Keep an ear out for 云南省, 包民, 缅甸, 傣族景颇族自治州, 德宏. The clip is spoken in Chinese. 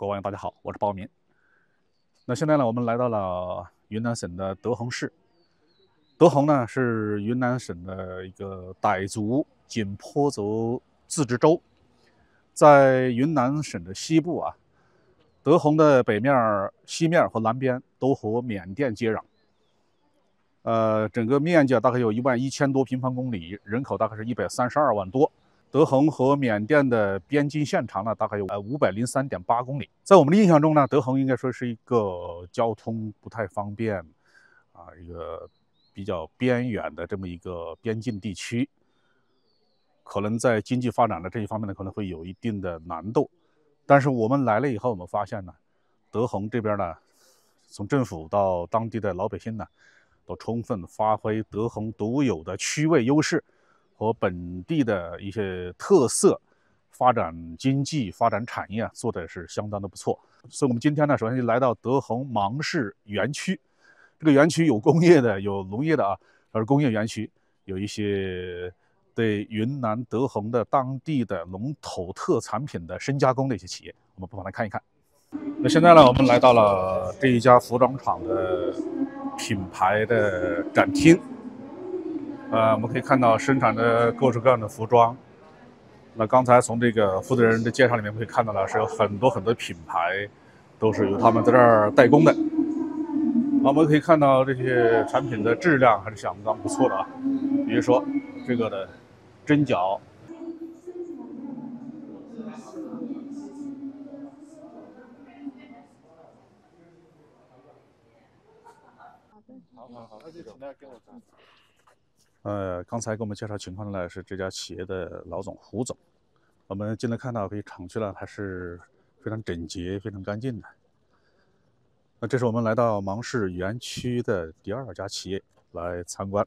各位网友大家好，我是包民。那现在呢，我们来到了云南省的德宏市。德宏呢是云南省的一个傣族景颇族自治州，在云南省的西部啊。德宏的北面、西面和南边都和缅甸接壤。整个面积大概有11000多平方公里，人口大概是132万多。 德宏和缅甸的边境线长呢，大概有503.8公里。在我们的印象中呢，德宏应该说是一个交通不太方便，一个比较边远的这么一个边境地区，可能在经济发展的这一方面呢，可能会有一定的难度。但是我们来了以后，我们发现呢，德宏这边呢，从政府到当地的老百姓呢，都充分发挥德宏独有的区位优势。 和本地的一些特色，发展经济、发展产业啊，做的是相当的不错。所以，我们今天呢，首先就来到德宏芒市园区。这个园区有工业的，有农业的啊，它是工业园区，有一些对云南德宏的当地的龙头特产品的深加工的一些企业，我们不妨来看一看。那现在呢，我们来到了这一家服装厂的品牌的展厅。 我们可以看到生产的各种各样的服装。那刚才从这个负责人的介绍里面可以看到了，是有很多品牌都是由他们在这儿代工的。我们可以看到这些产品的质量还是相当不错的啊，比如说这个的针脚，好，那就请他给我看。 刚才给我们介绍情况呢是这家企业的老总胡总，我们进来看到这个厂区呢还是非常整洁、非常干净的。那这是我们来到芒市园区的第2家企业来参观。